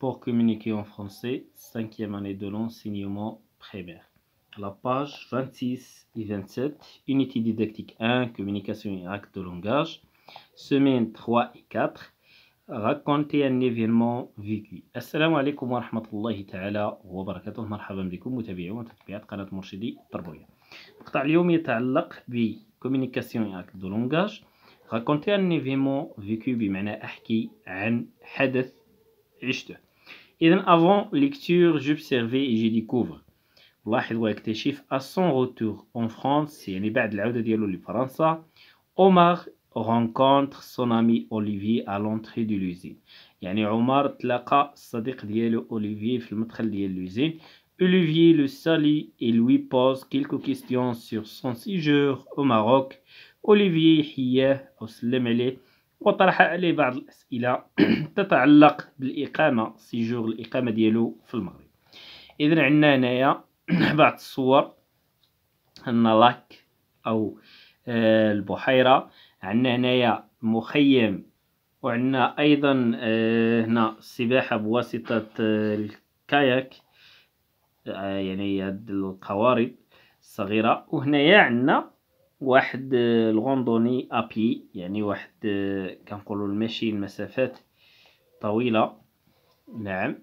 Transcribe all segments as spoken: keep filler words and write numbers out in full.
Pour communiquer en français, cinquième année de l'enseignement primaire. À la page vingt-six et vingt-sept, unité didactique un, communication et actes de langage, semaine trois et quatre, raconter un événement vécu. Assalamu alaikum wa rahmatullahi ta'ala wa barakatuh. مرحبا بكم متابعين ومتابعات قناة مرشدي التربوية. مقطع اليوم يتعلق بكوميونيكاسيون et actes de langage. Raconter un événement vécu بمعنى أحكي عن حدث عشته. إذن avant lecture, j'observais et j'ai découvert. لاحظ واكتشف. À son retour en France, يعني بعد العودة ديالو لفرنسا، عمر rencontre son ami Olivier à l'entrée de l'usine. يعني عمر تلقى الصديق ديالو Olivier في المدخل ديال لوزين. Olivier le salue et lui pose quelques questions sur son séjour au Maroc. Olivier يحييه أو سلم عليه وطرح عليه بعض الأسئلة تتعلق بالإقامة، سيجور الإقامة ديالو في المغرب. إذن عندنا هنايا بعض الصور، النلاك أو آه البحيرة، عندنا هنايا مخيم، وعندنا أيضا آه هنا السباحة بواسطة آه الكاياك، آه يعني هاد القوارب الصغيرة، وهنايا عندنا واحد الغوندوني ابي، يعني واحد كنقولوا المشي المسافات طويله، نعم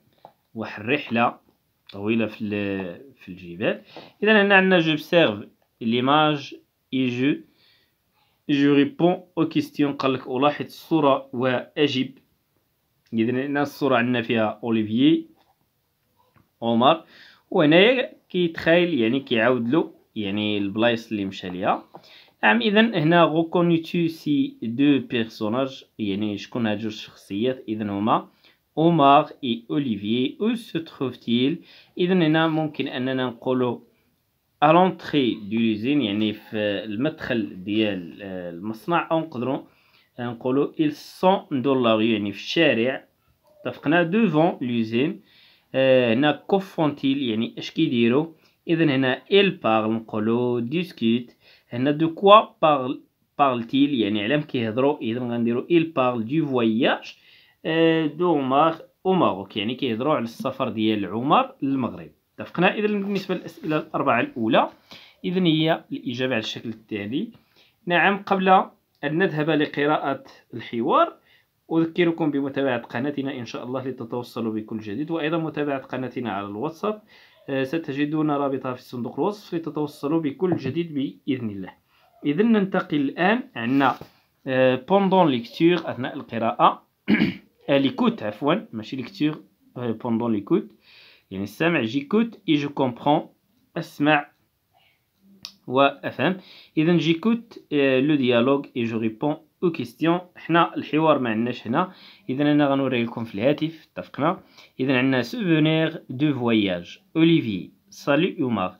واحد الرحله طويله في في الجبال. اذا هنا عندنا جو بسيرف ليماج اي جو جو ريبون او كيستيون، قال لك الاحظ الصوره واجب. اذا هنا الصوره عندنا فيها اوليفيي عمر، وهنايا كيتخايل يعني كيعاود له يعني البلايص اللي مشى ليها. نعم اذا هنا غوكونيتو سي دو بيرسوناج، يعني شكون هاد جوج الشخصيات؟ اذا هما عمر اي اوليفيي. او سو تروفتيل؟ اذا هنا ممكن اننا نقولوا الونتري دو لوزين، يعني في المدخل ديال المصنع، او نقدروا نقولوا il سون دولار، يعني في الشارع. اتفقنا دوفون لوزين. هنا كوفونتيل يعني اش كيديروا؟ إذن هنا il parle نقولو discute. هنا de quoi parle parle-t-il؟ يعني علام كيهضرو. إذن غنديرو il parle du voyage d'Omar au Maroc، يعني كيهضرو على السفر ديال عمر للمغرب. اتفقنا. إذن بالنسبة للأسئلة الأربعة الأولى، إذن هي الإجابة على الشكل التالي. نعم، قبل أن نذهب لقراءة الحوار أذكركم بمتابعة قناتنا إن شاء الله لتتوصلوا بكل جديد، وأيضا متابعة قناتنا على الواتساب، ستجدون رابطها في صندوق الوصف لتتوصلوا بكل جديد بإذن الله. إذن ننتقل الآن. عندنا بوندون ليكتور، أثناء القراءة، ليكوت عفوا ماشي ليكتور، بوندون ليكوت يعني السمع. جيكوت إي جو كومبخون، أسمع وأفهم. إذن جيكوت لو ديالوغ إي جو ريبون أو كيستيون. حنا الحوار ما عندناش هنا، إذن أنا غنوري لكم في الهاتف. اتفقنا. إذن عندنا سوفونير دو فواياج. Olivier: salut Omar,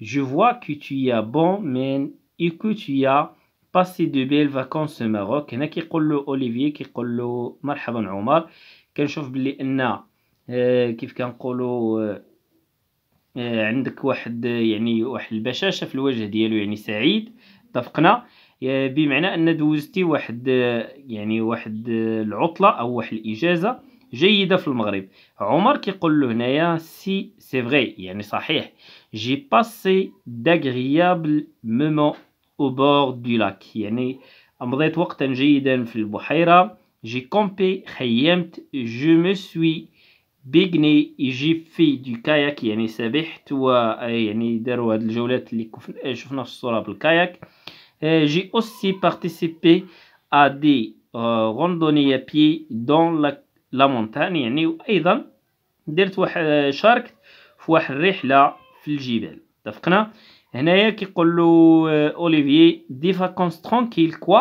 je vois que tu as bon mène et que tu as passé de belles vacances au Maroc. هنا كيقول له Olivier، كيقول له مرحبا عمر، كنشوف بلي أن كيف كنقولوا عندك واحد يعني واحد البشاشة في الوجه ديالو، يعني سعيد. اتفقنا. بمعنى ان دوزتي واحد يعني واحد العطله او واحد الاجازه جيده في المغرب. عمر كيقول له هنايا سي سي فري، يعني صحيح. جي باسي داغريابل مومون او بور دو لاك، يعني امضيت وقتا جيدا في البحيره. جي كومبي خيمت. جو مو سوي بيغني. جي في دو كاياك، يعني سبحت، ويعني داروا هاد الجولات اللي شفنا في الصوره بالكاياك. J'ai aussi participé à des randonnées à pied dans la, la montagne، يعني وأيضا درت واحد شاركت في واحد الرحلة في الجبال. اتفقنا. هنايا كيقول له أوليفيي دي فاكونس ترونكيل كوا،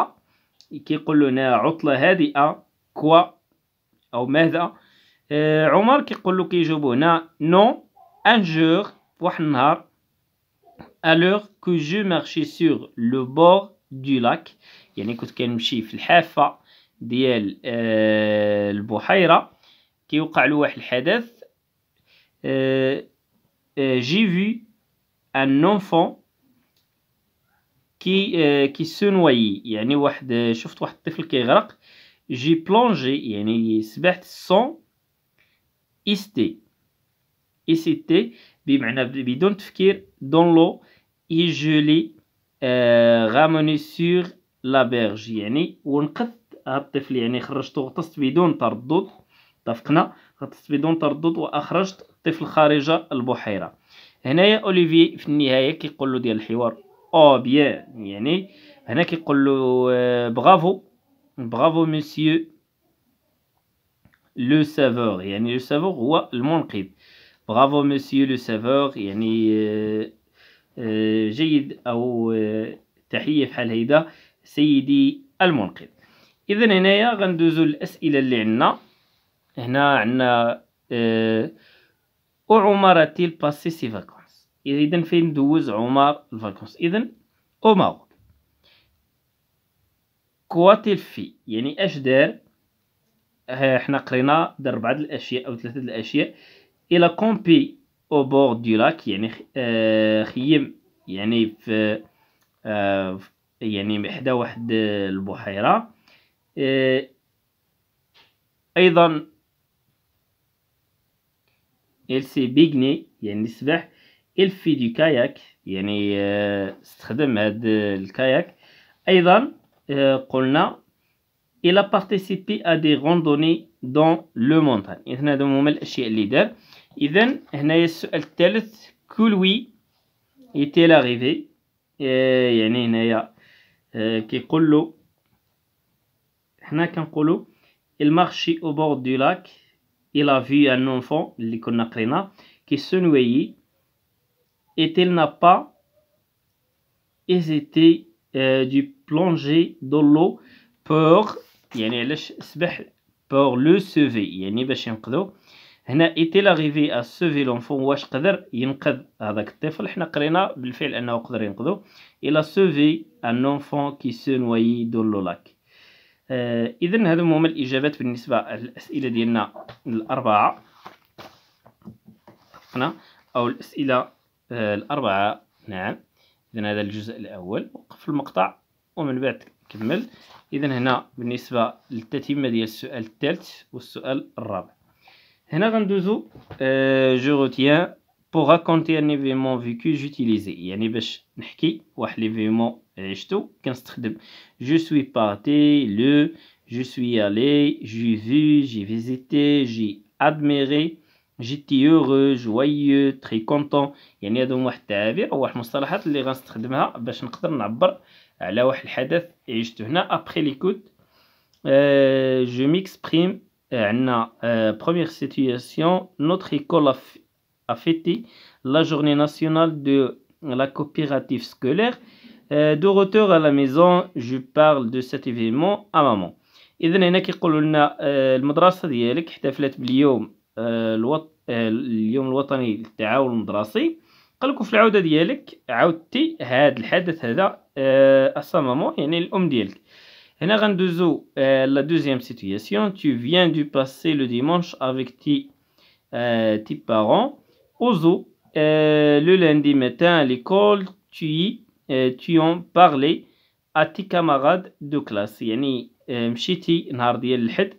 كيقول له هنا عطلة هادئة كوا أو ماذا. عمر كيقول له كيجاوبو هنا نو أن جور، واحد النهار. alors que je marchais sur le bord du lac، يعني كنت كنمشي في الحافه ديال آه البحيره، كيوقع له واحد الحدث. آه آه j'ai vu un enfant qui آه qui se noyait، يعني واحد شفت واحد الطفل كيغرق. j'ai plongé يعني سبحت. son إستي إستي بمعنى بدون تفكير دون لو إي جولي غاموني سور لا بيرج يعني ونقذت هاد الطفل يعني خرجته غطست بدون تردد. اتفقنا غطست بدون تردد وأخرجت الطفل خارج البحيرة. هنايا أوليفي في النهاية كيقول له ديال الحوار أو بيان يعني هنا كيقول له برافو برافو مسيو لو سافور يعني لو سافور هو المنقذ برافو مسيو لو سافور يعني جيد أو تحية فحال هيدا سيدي المنقذ. إذا هنايا غندوزو الأسئلة اللي عندنا. هنا عندنا أو عمر تيل باسي سي فاكونس. إذا فين دوز عمر الفاكونس؟ إذا أو ماروك. كوا تيل في يعني أش دار؟ حنا قرينا دار ربعة د الأشياء أو ثلاثة د الأشياء. إلا كومبي أو بور دو لاك يعني خيم يعني في يعني حدا واحد البحيرة. أيضا il s'est baigné يعني سبح il fait du kayak يعني استخدم هاد الكاياك. أيضا قلنا il a participé à des randonnées dans le montagne. إذن هادو هما الأشياء اللي دار. إذن هنايا السؤال الثالث que lui est-il arrivé يعني هنايا كيقولو حنا كنقولو il marchait au bord du lac. Il a vu un enfant اللي كنا قرينا qui se noyait et il n'a pas hésité euh, du plonger dans l'eau pour يعني علاش سبح pour le sauver يعني باش ينقذو. هنا est-il arrivé à sauver l'enfant واش قدر ينقذ هذاك الطفل؟ حنا قرينا بالفعل انه قدر ينقذو. il a sauvé un enfant qui se noyait dans le lac. آه إذن هذو هما الإجابات بالنسبة للأسئلة ديالنا الأربعة أو الأسئلة آه الأربعة. نعم إذن هذا الجزء الأول وقف المقطع ومن بعد كمل. إذن هنا بالنسبة للتتمة ديال السؤال الثالث والسؤال الرابع. هنا غندوزو آه جو روتيان pour raconter un événement vécu j'utilisais يعني باش نحكي واحد ليفيمون عشتو كنستخدم je suis parti le je suis allé j'ai vu j'ai visité j'ai admiré j'étais heureux joyeux très content يعني هادو واحد التعابير او واحد المصطلحات اللي غنستخدمها باش نقدر نعبر على واحد الحدث عشتو. هنا après l'écoute euh, je m'exprime عندنا euh, première situation notre école a a fêté la journée nationale de la coopérative scolaire. Euh, de retour à la maison, je parle de cet événement à maman. إذن هنا كيقولوا لنا المدرسة ديالك احتفلت باليوم الوط... اليوم الوطني للتعاون المدرسي. قال لكم في العودة ديالك عاودتي هذا الحدث هذا أسا مامون يعني الأم ديالك. هنا غندوزو لا دوزيام سيتوياسيون tu viens du passer le dimanche avec tes tes parents. Au zoo, euh, le lundi matin à l'école, tu y euh, tu en parlais à tes camarades de classe. يعني euh, مشيتي نهار ديال الحد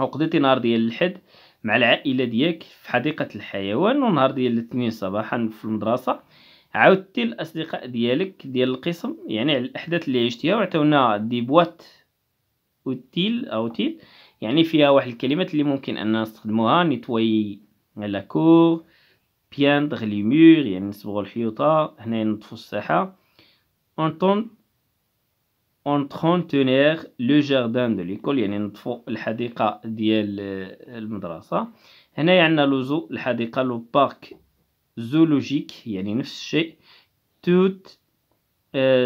أو قضيتي نهار ديال الحد مع العائلة ديالك في حديقة الحيوان، ونهار ديال الاثنين صباحا في المدرسة عاودتي الأصدقاء ديالك ديال القسم يعني على الأحداث اللي عشتيها، وعطاونا دي بواط أوتيل أوتيل يعني فيها واحد الكلمات اللي ممكن أننا نستخدموها نتوي لا كور بياندغ لي مور يعني نصبغو الحيوطة، هنا نطفو الساحة أونطون أونتخونتونيغ لو جاردان دو ليكول يعني نطفو الحديقة ديال المدرسة. هنايا عندنا لوزو الحديقة لو بارك زولوجيك يعني نفس الشيء توت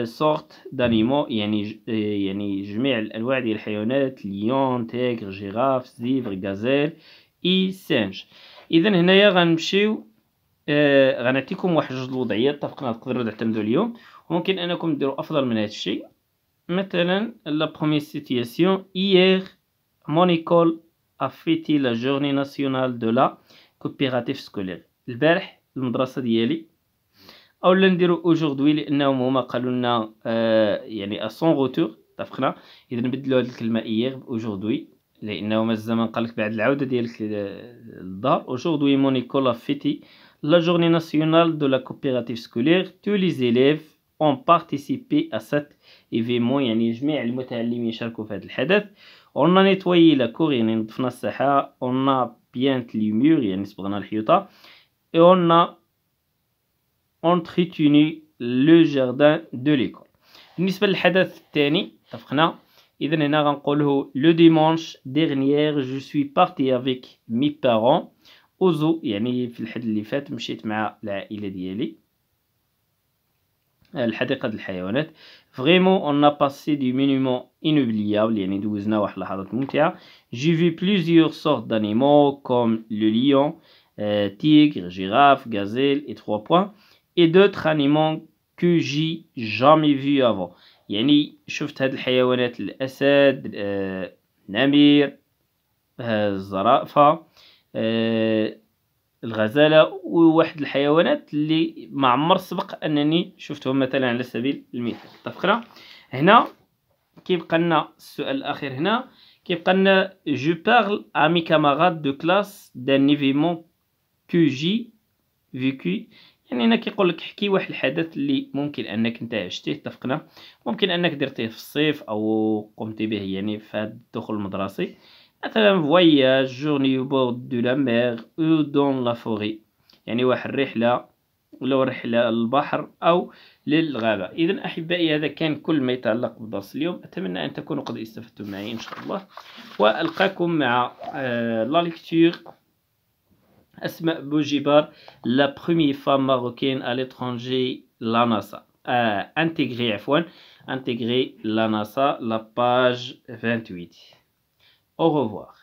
سورت دانيمو يعني يعني جميع الأنواع ديال الحيوانات ليون تيغ جيراف زيفر غازيل إي سانج. اذا هنايا غنمشيو آه غنعطيكم واحد جوج الوضعيات اتفقنا تقدروا تعتمدوا اليوم وممكن انكم ديروا افضل من هذا الشيء. مثلا لا بروميير سيتياسيون hier mon école a fêté la journée nationale de la coopérative scolaire. البارح المدرسه ديالي اولا نديروا aujourd'hui لانهم هما قالوا لنا آه يعني à son retour اتفقنا. اذا نبدلوا هذه الكلمه hier aujourd'hui لأنه ما الزمن قالك بعد العودة ديالك للدار. Aujourd'hui mon école a fêté la journée nationale de la coopérative scolaire. Tous les élèves ont participé à cet événement. يعني جميع المتعلمين شاركوا في هذا الحدث. On a nettoyé la cour يعني نظفنا الساحة. On a peint les murs يعني صبغنا الحيطة. Et on a entretenu le jardin de l'école. بالنسبة للحدث الثاني اتفقنا. إذا هنا غنقوله le dimanche dernier je suis parti avec mes parents au zoo. يعني في الحد اللي فات مشيت مع العائلة ديالي الحديقة الحيوانات. Vraiment on a passé du monument inoubliable يعني دوزنا واحد لحظات ممتعة. J'ai vu plusieurs sortes d'animaux comme le lion, euh, tigre, girafe, gazelle et trois points et d'autres animaux que j'ai jamais vu avant. يعني شفت هاد الحيوانات الأسد، آه، النمير، آه، الزرافة، آه، الغزالة وواحد الحيوانات اللي ما عمر سبق أنني شفتهم مثلا على سبيل المثال. اتفقنا؟ هنا كيبقى لنا السؤال الأخير. هنا كيبقى لنا جو بارل أ مي كاماراد دو كلاس دان إيفيمون كو جي فيكي. يعني هنا كيقول لك حكي واحد الحدث اللي ممكن انك انت عشتيه. اتفقنا؟ ممكن انك درتيه في الصيف او قمت به يعني في هذا الدخول المدرسي. مثلا فواياج جورني بورد دو لا مير او دون لا فوري يعني واحد الرحله ولا رحله للبحر او للغابه. اذا احبائي هذا كان كل ما يتعلق بدرس اليوم. اتمنى ان تكونوا قد استفدتم معي ان شاء الله، والقاكم مع لا ليكتور Asma Boujibar, la première femme marocaine à l'étranger, la NASA. Euh, intégrée, F un, intégrée la NASA, la page vingt-huit. Au revoir.